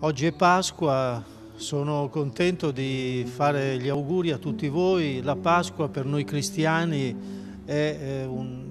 Oggi è Pasqua, sono contento di fare gli auguri a tutti voi. La Pasqua per noi cristiani è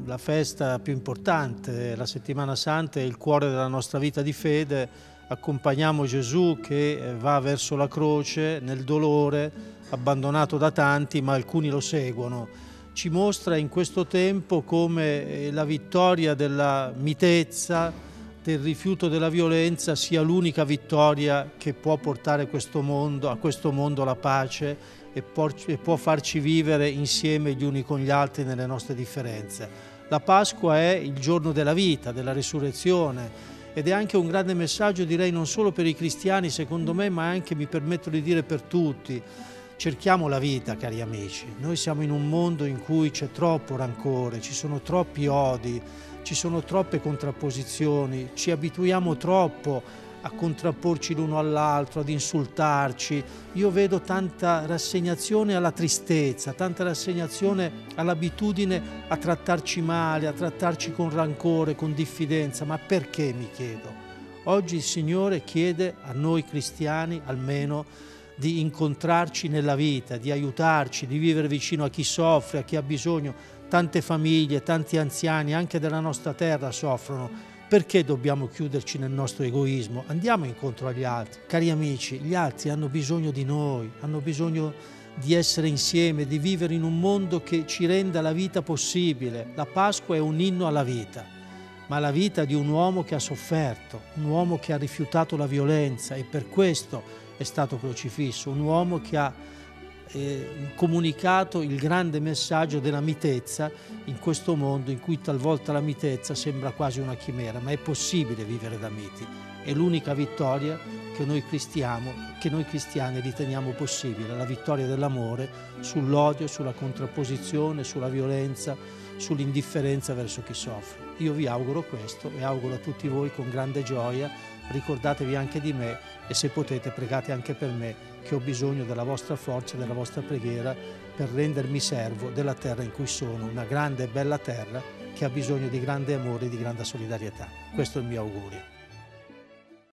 la festa più importante, la Settimana Santa è il cuore della nostra vita di fede. Accompagniamo Gesù che va verso la croce nel dolore, abbandonato da tanti, ma alcuni lo seguono. Ci mostra in questo tempo come la vittoria della mitezza, del rifiuto della violenza sia l'unica vittoria che può portare a questo mondo la pace e può farci vivere insieme gli uni con gli altri nelle nostre differenze. La Pasqua è il giorno della vita, della risurrezione ed è anche un grande messaggio, direi, non solo per i cristiani, secondo me, ma anche, mi permetto di dire, per tutti. Cerchiamo la vita, cari amici. Noi siamo in un mondo in cui c'è troppo rancore, ci sono troppi odi, ci sono troppe contrapposizioni, ci abituiamo troppo a contrapporci l'uno all'altro, ad insultarci. Io vedo tanta rassegnazione alla tristezza, tanta rassegnazione all'abitudine a trattarci male, a trattarci con rancore, con diffidenza. Ma perché, mi chiedo? Oggi il Signore chiede a noi cristiani, almeno, di incontrarci nella vita, di aiutarci, di vivere vicino a chi soffre, a chi ha bisogno. Tante famiglie, tanti anziani, anche della nostra terra, soffrono. Perché dobbiamo chiuderci nel nostro egoismo? Andiamo incontro agli altri. Cari amici, gli altri hanno bisogno di noi, hanno bisogno di essere insieme, di vivere in un mondo che ci renda la vita possibile. La Pasqua è un inno alla vita, ma la vita di un uomo che ha sofferto, un uomo che ha rifiutato la violenza e per questo è stato crocifisso, un uomo che ha comunicato il grande messaggio della mitezza in questo mondo in cui talvolta la mitezza sembra quasi una chimera, ma è possibile vivere da miti. È l'unica vittoria che noi cristiani riteniamo possibile, la vittoria dell'amore sull'odio, sulla contrapposizione, sulla violenza, sull'indifferenza verso chi soffre. Io vi auguro questo e auguro a tutti voi con grande gioia. Ricordatevi anche di me e, se potete, pregate anche per me, che ho bisogno della vostra forza e della vostra preghiera per rendermi servo della terra in cui sono, una grande e bella terra che ha bisogno di grande amore e di grande solidarietà. Questo è il mio augurio.